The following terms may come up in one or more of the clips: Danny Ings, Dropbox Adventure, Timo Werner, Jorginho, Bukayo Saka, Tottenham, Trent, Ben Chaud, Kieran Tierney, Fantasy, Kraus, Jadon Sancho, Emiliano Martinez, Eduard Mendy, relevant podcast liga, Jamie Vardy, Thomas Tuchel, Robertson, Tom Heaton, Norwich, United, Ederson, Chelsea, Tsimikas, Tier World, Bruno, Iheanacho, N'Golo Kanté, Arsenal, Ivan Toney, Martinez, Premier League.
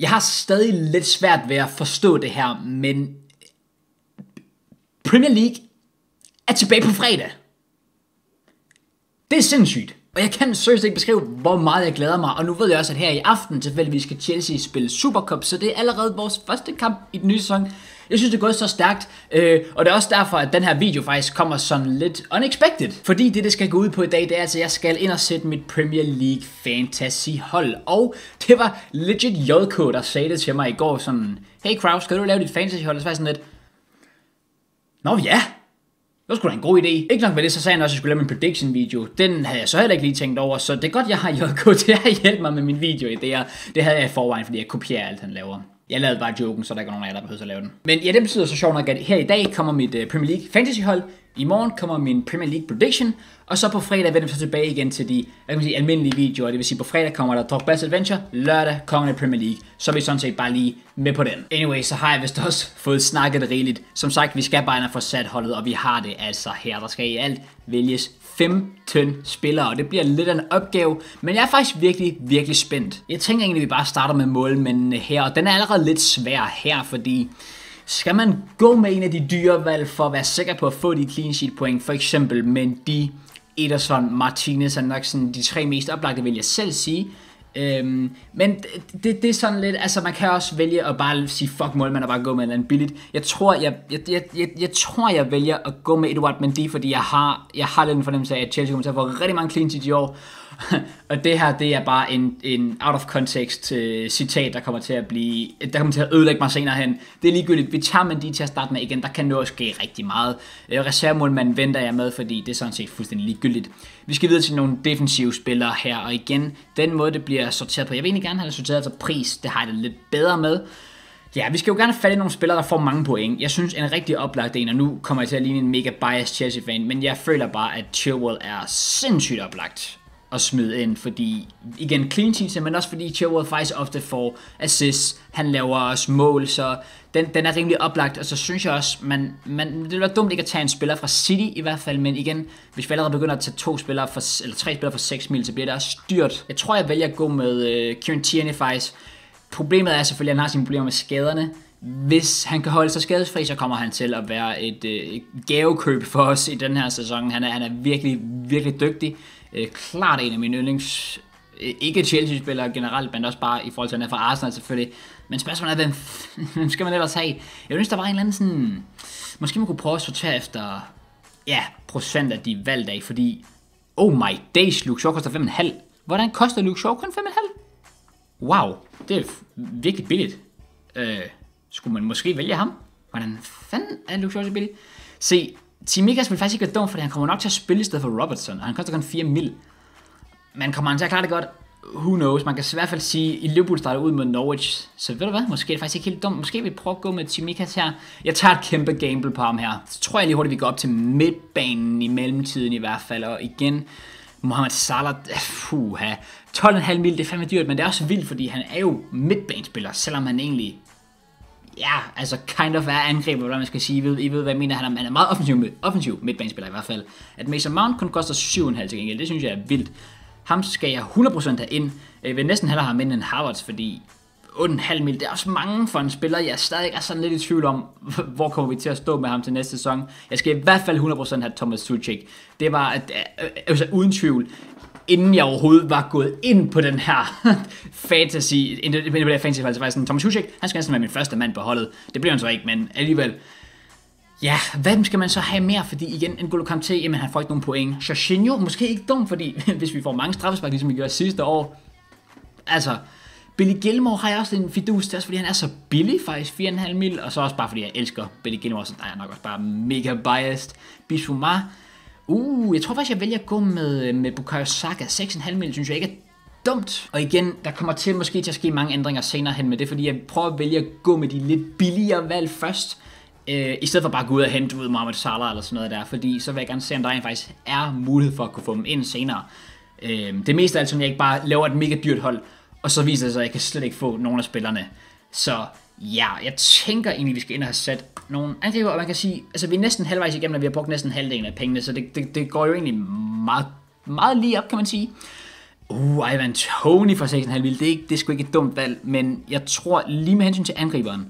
Jeg har stadig lidt svært ved at forstå det her, men Premier League er tilbage på fredag. Det er sindssygt. Og jeg kan seriøst ikke beskrive, hvor meget jeg glæder mig. Og nu ved jeg også, at her i aften tilfældigvis skal Chelsea spille Supercop, så det er allerede vores første kamp i den nye sæson. Jeg synes, det er gået så stærkt, og det er også derfor, at den her video faktisk kommer sådan lidt unexpected. Fordi det skal gå ud på i dag, det er altså, at jeg skal ind og sætte mit Premier League Fantasy hold. Og det var legit J.K., der sagde det til mig i går, sådan, hey Kraus, skal du lave dit Fantasy hold? Og så var jeg sådan lidt, nå ja, det var sgu da en god idé. Ikke nok med det, så sagde han også, at jeg skulle lave min prediction video. Den havde jeg så heller ikke lige tænkt over, så det er godt, jeg har J.K. til at hjælpe mig med min videoidéer. Det havde jeg i forvejen, fordi jeg kopierer alt, han laver. Jeg lavede bare joken, så der ikke er nogen af jer, der behøver at lave den. Men ja, det betyder så sjovt nok, at her i dag kommer mit Premier League Fantasy hold. I morgen kommer min Premier League prediction. Og så på fredag vender vi så tilbage igen til de almindelige videoer. Det vil sige, på fredag kommer der Dropbox Adventure. Lørdag kommer der Premier League. Så er vi sådan set bare lige med på den. Anyway, så har jeg vist også fået snakket rigeligt. Som sagt, vi skal bare ind og få sat holdet, og vi har det altså her. Der skal i alt vælges 15 spillere, og det bliver lidt af en opgave. Men jeg er faktisk virkelig, virkelig spændt. Jeg tænker egentlig, at vi bare starter med målmændene her. Og den er allerede lidt svær her, fordi skal man gå med en af de dyre valg for at være sikker på at få de clean sheet point, for eksempel Mendy, Ederson, Martinez er nok sådan de tre mest oplagte, vil jeg selv sige. Men det er sådan lidt, altså man kan også vælge at bare sige fuck målmand og bare gå med en eller anden billigt. Jeg tror jeg vælger at gå med Eduard Mendy, fordi jeg har lidt en fornemmelse af, at Chelsea kommer til at få rigtig mange clean sheet i år. Og det her, det er bare en out of context citat, der kommer til at ødelægge mig senere hen. Det er ligegyldigt, vi tager Mendy til at starte med igen, der kan nå at ske rigtig meget. Reservemålmanden venter jeg med, fordi det er sådan set fuldstændig ligegyldigt. Vi skal videre til nogle defensive spillere her, og igen, den måde det bliver sorteret på. Jeg vil egentlig gerne have det sorteret efter pris, det har jeg det lidt bedre med. Ja, vi skal jo gerne falde i nogle spillere, der får mange point. Jeg synes en rigtig oplagt en, og nu kommer jeg til at ligne en mega biased Chelsea-fan, men jeg føler bare, at Tier World er sindssygt oplagt at smide ind, fordi igen clean sheets, men også fordi Chelsea faktisk ofte får assists, han laver også mål, så den er rimelig oplagt, og så synes jeg også, man det er dumt ikke at tage en spiller fra City i hvert fald, men igen, hvis vi allerede begynder at tage tre spillere fra 6 mil, så bliver det også dyrt. Jeg tror, jeg vælger at gå med Kieran Tierney faktisk. Problemet er selvfølgelig, at han har sine problemer med skaderne. Hvis han kan holde sig skadesfri, så kommer han til at være et gavekøb for os i den her sæson. Han er virkelig, virkelig dygtig. Klart en af mine yndlings, ikke Chelsea-spillere generelt, men også bare i forhold til, at han er fra Arsenal selvfølgelig. Men spørgsmålet er, hvem skal man ellers have? Jeg ønsker, der var en eller anden sådan, måske man kunne prøve at sortere efter, ja, procent af de valgte af, fordi oh my days, Luke Shaw koster 5,5. Hvordan koster Luke Shaw kun 5,5? Wow, det er virkelig billigt. Skulle man måske vælge ham? Hvordan fanden er Luke Shaw så billigt? Se, Tsimikas vil faktisk ikke være dum, fordi han kommer nok til at spille i stedet for Robertson, og han koster kun 4 mil. Men kommer han til at klare det godt? Who knows? Man kan i hvert fald sige, at i Liverpool starter ud mod Norwich, så ved du hvad? Måske er det faktisk ikke helt dumt. Måske vil vi prøve at gå med Tsimikas her. Jeg tager et kæmpe gamble på ham her. Så tror jeg lige hurtigt, vi går op til midtbanen i mellemtiden i hvert fald, og igen Mohamed Salah, 12,5 mil, det er fandme dyrt, men det er også vildt, fordi han er jo midtbanespiller, selvom han egentlig, ja, altså kind of er angrebet, hvordan man skal sige. I ved, hvad jeg mener. Han er meget offensiv midtbanespiller i hvert fald. At Mason Mount kun koster 7,5 til gengæld, det synes jeg er vildt. Ham skal jeg 100% have ind. Jeg vil næsten hellere have ham ind end Havertz, fordi 8,5 mil, det er også mange for en spiller. Jeg er stadig sådan lidt i tvivl om, hvor kommer vi til at stå med ham til næste sæson. Jeg skal i hvert fald 100% have Thomas Tuchel. Det var altså uden tvivl, inden jeg overhovedet var gået ind på den her fantasy, faktisk Thomas Tuchel, han skal næsten være min første mand på holdet. Det bliver han så ikke, men alligevel. Ja, hvad skal man så have mere? Fordi igen, en N'Golo Kanté, jamen han får ikke nogen point. Jorginho, måske ikke dumt, fordi hvis vi får mange straffespark, ligesom vi gjorde sidste år. Altså, Billy Gellemore har jeg også en fidus til, fordi han er så billig faktisk, 4,5 mil, og så også bare fordi jeg elsker Billy Gellemore, så der er jeg nok også bare mega biased. Bissouma, jeg tror faktisk, jeg vælger at gå med Bukayo Saka. 6,5 mil synes jeg ikke er dumt. Og igen, der kommer til måske til at ske mange ændringer senere hen med det, fordi jeg prøver at vælge at gå med de lidt billigere valg først, i stedet for bare at gå ud og hente ud Mohamed Salah eller sådan noget der, fordi så vil jeg gerne se, om der faktisk er mulighed for at kunne få dem ind senere. Det meste er altså, at jeg ikke bare laver et mega dyrt hold, og så viser det sig, at jeg kan slet ikke få nogen af spillerne. Så ja, jeg tænker egentlig, vi skal ind og have sat nogle angriber, og man kan sige, altså vi er næsten halvvejs igennem, og vi har brugt næsten halvdelen af pengene, så det går jo egentlig meget, meget lige op, kan man sige. Ivan Toney fra 6,5 mil, det er sgu ikke et dumt valg, men jeg tror lige med hensyn til angriberen,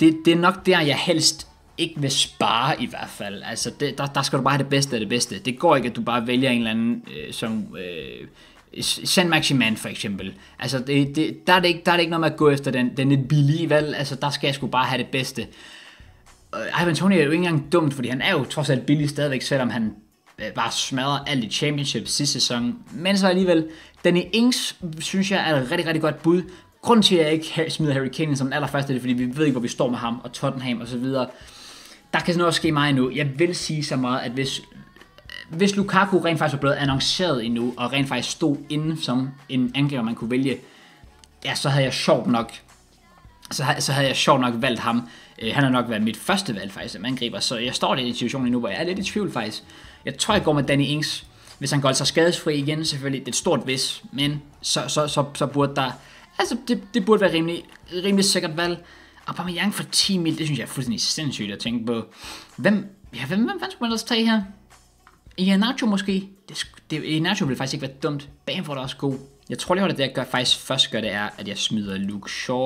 det er nok der, jeg helst ikke vil spare i hvert fald. Altså, der skal du bare have det bedste af det bedste. Det går ikke, at du bare vælger en eller anden som San Maximan for eksempel. Altså, der er det ikke noget med at gå efter den lidt billige valg. Altså, der skal jeg sgu bare have det bedste. Ivan Toney er jo ikke engang dumt, fordi han er jo trods alt billig stadigvæk, selvom han bare smadrer alt i Championship sidste sæson. Men så alligevel, Danny Ings synes jeg er et rigtig, rigtig godt bud. Grunden til, at jeg ikke smider Harry Kane som allerførste, er det, fordi vi ved ikke, hvor vi står med ham og Tottenham og så videre. Der kan sådan noget ske meget endnu. Jeg vil sige så meget, at hvis Lukaku rent faktisk var blevet annonceret endnu, og rent faktisk stod inde som en angriber, man kunne vælge, ja, så havde jeg sjovt nok valgt ham. Han har nok været mit første valg faktisk som angriber, så jeg står i den situation endnu, hvor jeg er lidt i tvivl faktisk. Jeg tror, jeg går med Danny Ings. Hvis han går så skadesfri igen, selvfølgelig, det er et stort hvis, men så burde der... Altså, det burde være rimelig sikkert valg. Og bare med Young for 10 mil, det synes jeg er fuldstændig sindssygt at tænke på. Hvem fanden skulle man ellers tage her? Iheanacho måske? Iheanacho ville faktisk ikke være dumt. Bamford er også god. Jeg tror lige, at det jeg gør, faktisk først gør, det er, at jeg smider Luke Shaw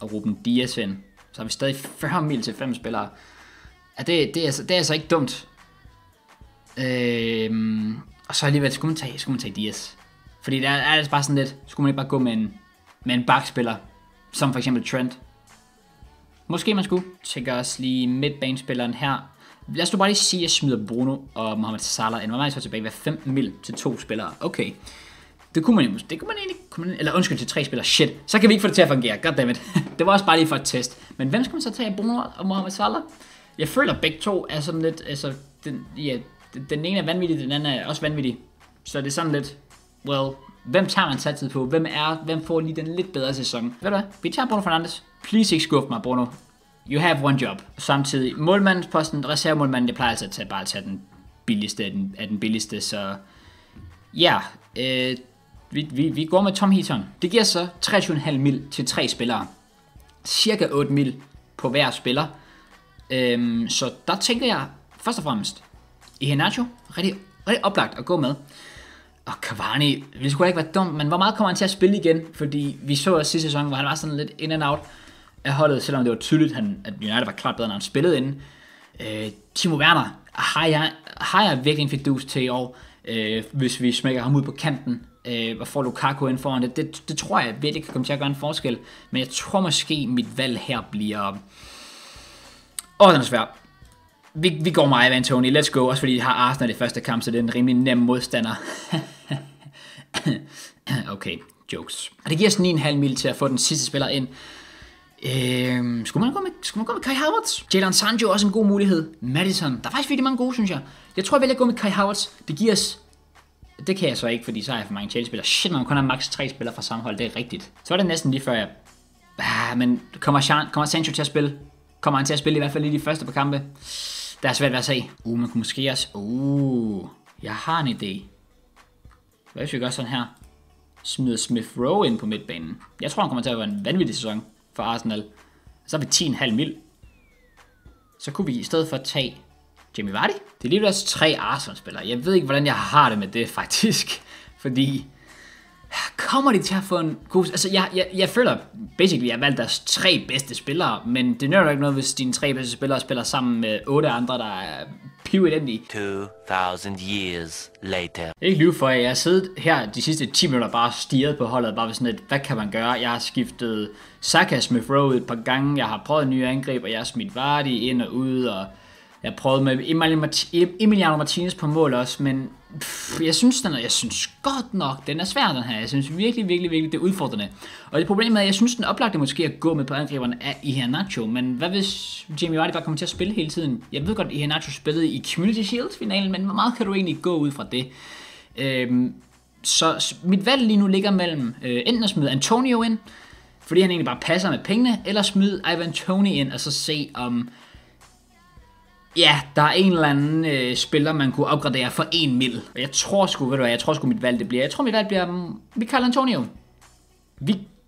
og Rúben Dias ind. Så har vi stadig 40 mil til 5 spillere. Ja, det er altså ikke dumt. Og så alligevel, skulle man tage Dias? Fordi der er altså bare sådan lidt, skulle man ikke bare gå med en bakspiller, som for eksempel Trent? Måske man skulle. Tjekker også lige midtbanespilleren her. Lad os nu bare lige sige, at jeg smider Bruno og Mohamed Salah ind. Hvor meget så tilbage? Hvad 15 mil til 2 spillere? Okay. Det kunne man egentlig, eller undskyld, til 3 spillere. Shit. Så kan vi ikke få det til at fungere. Goddammit. Det var også bare lige for et test. Men hvem skal man så tage, Bruno og Mohamed Salah? Jeg føler, at begge to er sådan lidt, altså, den ene er vanvittig, den anden er også vanvittig. Så det er sådan lidt... Well, hvem tager man satset på? Hvem får lige den lidt bedre sæson? Ved du hvad? Vi tager Bruno Fernandes. Please ikke skuffe mig, Bruno. You have one job. Samtidig målmandsposten, reservemålmanden, det plejer altså at bare tage den billigste af den billigste, så... Ja, vi går med Tom Heaton. Det giver så 23,5 mil til 3 spillere. Cirka 8 mil på hver spiller. Så der tænker jeg først og fremmest Iheanacho. Rigtig, rigtig oplagt at gå med. Og Cavani, det skulle ikke være dumt, men hvor meget kommer han til at spille igen? Fordi vi så også sidste sæson, hvor han var sådan lidt in and out af holdet, selvom det var tydeligt, at United var klart bedre, når han spillede inden. Timo Werner har jeg virkelig en fidus til i år, hvis vi smækker ham ud på kanten og får Lukaku ind foran det. Det tror jeg virkelig kan komme til at gøre en forskel, men jeg tror måske, mit valg her bliver... Den er svært. Vi går med Ivan Toney, let's go, også fordi de har Arsenal i første kamp, så det er en rimelig nem modstander. Okay, jokes. Og det giver sådan 9,5 mil til at få den sidste spiller ind. Skulle man gå med Kai Havertz? Jadon Sancho er også en god mulighed. Maddison, der er faktisk virkelig mange gode, synes jeg. Jeg tror, jeg vælger at gå med Kai Havertz. Det giver os... Det kan jeg så ikke, fordi så har jeg for mange Chelsea-spillere. Shit, man kun har maks 3 spillere fra samme hold, det er rigtigt. Så var det næsten lige før jeg... Men kommer Sancho til at spille? Kommer han til at spille i hvert fald lige de første par kampe? Der er svært ved at se. Man kunne måske også... Jeg har en idé. Hvad hvis vi gør sådan her? Smider Smith-Rowe ind på midtbanen. Jeg tror, han kommer til at være en vanvittig sæson for Arsenal. Så er vi 10,5 mil. Så kunne vi i stedet for tage Jamie Vardy. Det er lige også 3 Arsenal-spillere. Jeg ved ikke, hvordan jeg har det med det, faktisk. Fordi... Kommer de til at få en god... Altså, jeg føler basically, at jeg har valgt deres 3 bedste spillere, men det nødder ikke noget, hvis dine 3 bedste spillere spiller sammen med 8 andre, der er pividendige. 2000 years later. Jeg kan ikke lyve for, at jeg har siddet her de sidste 10 minutter bare stirret på holdet, bare ved sådan et, hvad kan man gøre? Jeg har skiftet Saka Smith-Rowe et par gange, jeg har prøvet nye angreb, og jeg har smidt Vardy ind og ud, og jeg har prøvet med Emiliano Martinez på mål også, men... Jeg synes godt nok, den er svær, den her. Jeg synes virkelig, det er udfordrende. Og det problem er, at jeg synes, den oplagte måske at gå med på angriberne af Iheanacho. Men hvad hvis Jamie Vardy bare kommer til at spille hele tiden? Jeg ved godt, at Iheanacho spillede i Community Shield-finalen, men hvor meget kan du egentlig gå ud fra det? Så mit valg lige nu ligger mellem enten at smide Antonio ind, fordi han egentlig bare passer med pengene, eller smide Ivan Toney ind og så se om... Ja, der er en eller anden spiller, man kunne opgradere for 1 mil. Og jeg tror sgu, mit valg det bliver. Jeg tror, mit valg bliver Michael Antonio.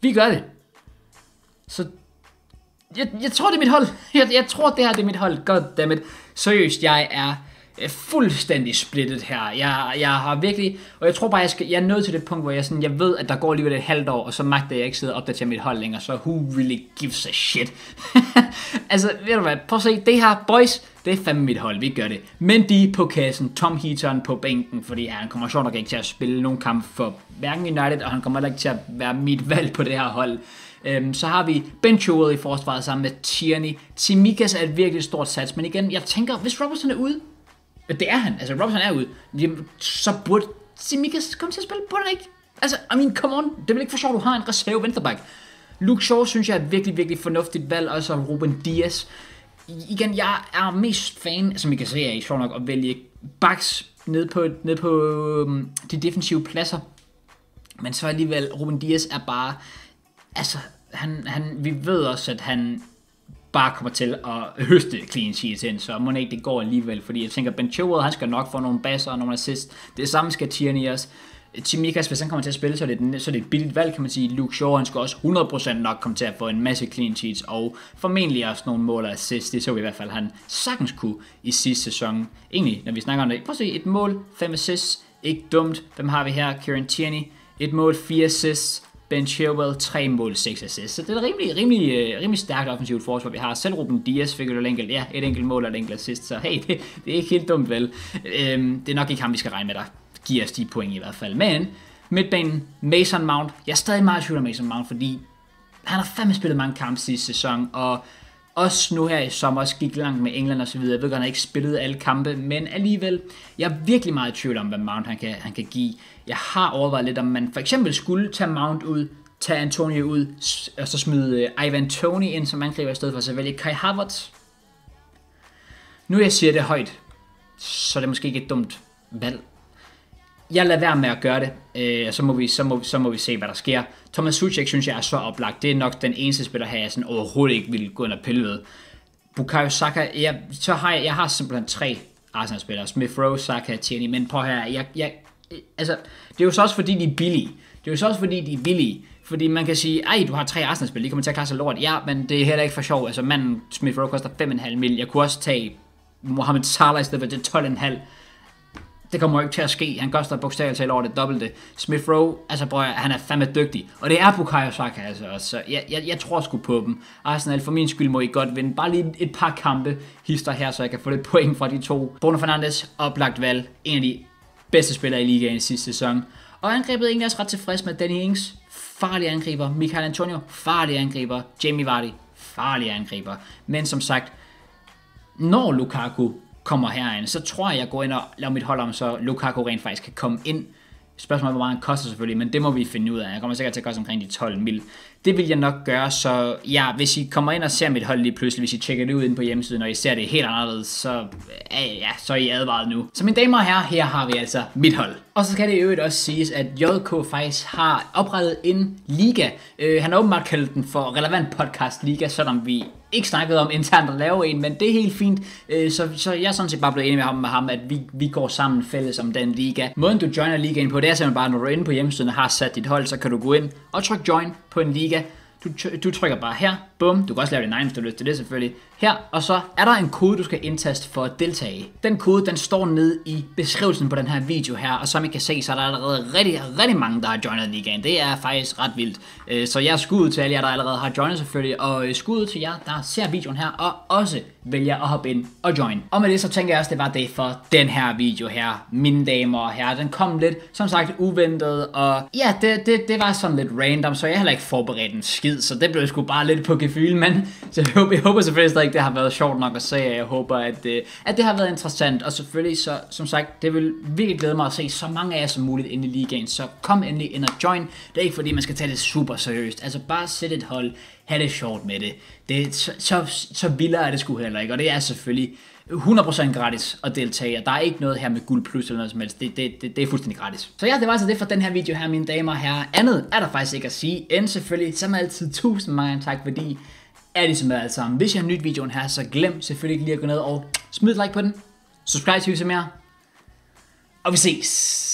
Vi gør det. Så... Jeg tror, det er mit hold. Jeg tror, det her det er mit hold. Goddammit. Seriøst, jeg er fuldstændig splittet her. Jeg har virkelig, og jeg tror bare, jeg er nødt til det punkt, hvor jeg ved, at der går alligevel et halvt år, og så magter jeg ikke sidde og opdatere mit hold længere, så who really gives a shit? Altså, ved du hvad, prøv at se, det her, boys, det er fandme mit hold, vi gør det. Mendy på kassen, Tom Heaton på bænken, fordi han kommer sjovt nok ikke til at spille nogen kamp for hverken United, og han kommer heller ikke til at være mit valg på det her hold. Så har vi Ben Chaud i forsvaret sammen med Tierney. Tsimikas er et virkelig stort sats, men igen, jeg tænker, hvis Robertson er ude, det er han, altså Robertson er ude, så burde Tsimikas komme til at spille, burde han ikke? Altså, I mean, come on, det vil ikke for sjovt, du har en reserve venstreback. Luke Shaw synes jeg er et virkelig, virkelig fornuftigt valg, også Rúben Dias. Igen, jeg er mest fan, som I kan se, er I sjovt nok at vælge backs ned på de defensive pladser, men så alligevel, Rúben Dias er bare, altså, vi ved også, at han bare kommer til at høste clean sheets ind, så må ikke det går alligevel, fordi jeg tænker, Ben Chaud, han skal nok få nogle basser og nogle assist. Det samme skal Tierney også. Tsimikas, hvis han kommer til at spille, så er det et billigt valg, kan man sige. Luke Shaw, han skal også 100% nok komme til at få en masse clean sheets, og formentlig også nogle mål og assist. Det så vi i hvert fald, han sagtens kunne i sidste sæson. Egentlig, når vi snakker om det, prøv at se, et mål, 5 assists, ikke dumt. Hvem har vi her? Kieran Tierney, et mål, 4 assists. Ben Chaud, 3 mål, 6 assists. Så det er et rimelig stærkt offensivt forsvar, vi har. Selv Rúben Dias fik jo et enkelt mål og et enkelt assist, så hey, det er ikke helt dumt vel. Det er nok ikke ham, vi skal regne med, der giver os de point i hvert fald. Men midtbanen, Mason Mount. Jeg er stadig meget i tvivl om Mason Mount, fordi han har fandme spillet mange kampe sidste sæson, og også nu her i sommer, også gik langt med England og så videre. Jeg ved godt, han har ikke spillet alle kampe, men alligevel, jeg er virkelig meget i tvivl om, hvad Mount han kan give. Jeg har overvejet lidt, om man for eksempel skulle tage Mount ud, tage Antonio ud, og så smide Ivan Toney ind som angriber i stedet for, så vælge Kai Havertz. Nu jeg siger det højt, så er det måske ikke et dumt valg. Jeg lader være med at gøre det, og så må vi se, hvad der sker. Thomas Tuchel synes jeg er så oplagt. Det er nok den eneste spiller her, jeg sådan overhovedet ikke ville gå ind og pille ved. Bukayo Saka, jeg har simpelthen 3 Arsenal-spillere. Smith-Rowe, Saka, Tierney, men på her, altså, det er jo så også fordi, de er billige. Fordi man kan sige, ej, du har 3 Arsenal-spillere, de kommer til at klare sig lort. Ja, men det er heller ikke for sjov. Altså, manden Smith-Rowe koster 5,5 mil. Jeg kunne også tage Mohamed Salah i stedet for 12,5. Det kommer jo ikke til at ske. Han koster bogstaveligt talt over det dobbelte. Smith-Rowe, altså bror, han er fandme dygtig. Og det er Bukayo Saka altså også. Så jeg tror sgu på dem. Arsenal, for min skyld må I godt vinde. Bare lige et par kampe hister her, så jeg kan få lidt point fra de 2. Bruno Fernandes, oplagt valg. En af de bedste spillere i ligaen i sidste sæson. Og angrebet er egentlig også ret tilfreds med Danny Ings. Farlig angriber. Michael Antonio, farlig angriber. Jamie Vardy, farlig angriber. Men som sagt, når Lukaku kommer herind, så tror jeg går ind og laver mit hold om, så Lukaku rent faktisk kan komme ind. Spørgsmålet er, hvor meget han koster selvfølgelig, men det må vi finde ud af. Jeg kommer sikkert til at koste omkring de 12 mil. Det vil jeg nok gøre, så ja, hvis I kommer ind og ser mit hold lige pludselig, hvis I tjekker det ud inde på hjemmesiden, og I ser det helt anderledes, så, ja, så er I advaret nu. Så mine damer og herrer, her har vi altså mit hold. Og så skal det i øvrigt også siges, at J.K. faktisk har oprettet en liga. Han har åbenbart kaldt den for Relevant Podcast Liga, selvom vi ikke snakket om internt at lave en, men det er helt fint. Så jeg er sådan set bare blevet enig med ham, at vi går sammen fælles om den liga. Måden du joiner ligaen på, det er simpelthen bare, når du er inde på hjemmesiden og har sat dit hold, så kan du gå ind og trykke join på en liga. Du trykker bare her, bum, du kan også lave din egen, hvis du har lyst til det selvfølgelig, her, og så er der en kode, du skal indtaste for at deltage i. Den kode, den står nede i beskrivelsen på den her video her, og som I kan se, så er der allerede rigtig, rigtig mange, der har joinet ligaen. Det er faktisk ret vildt, så jeg er skud til alle jer, der allerede har joinet selvfølgelig, og skud til jer, der ser videoen her, og også vælger at hoppe ind og join. Og med det, så tænker jeg også, det var det for den her video her, mine damer og herrer. Den kom lidt, som sagt, uventet, og ja, det var sådan lidt random, så jeg heller ikke forberedt en skid, så det blev sgu bare lidt på gefyl, men så jeg håber selvfølgelig stadig, det har været sjovt nok at se, og jeg håber, at det har været interessant, og selvfølgelig så, som sagt, det vil virkelig glæde mig at se så mange af jer som muligt inde i ligaen, så kom endelig ind og join. Det er ikke fordi, man skal tage det super seriøst, altså bare sæt et hold, have det sjovt med det. Så vildere er det sgu heller ikke, og det er selvfølgelig 100% gratis at deltage, og der er ikke noget her med guld plus eller noget som helst, det er fuldstændig gratis. Så ja, det var altså det for den her video her, mine damer og herrer. Andet er der faktisk ikke at sige, end selvfølgelig, som altid, tusind mange tak, fordi er det som er alt sammen. Hvis I har nyt videoen her, så glem selvfølgelig ikke lige at gå ned og smid et like på den, subscribe til hvis I mere, og vi ses!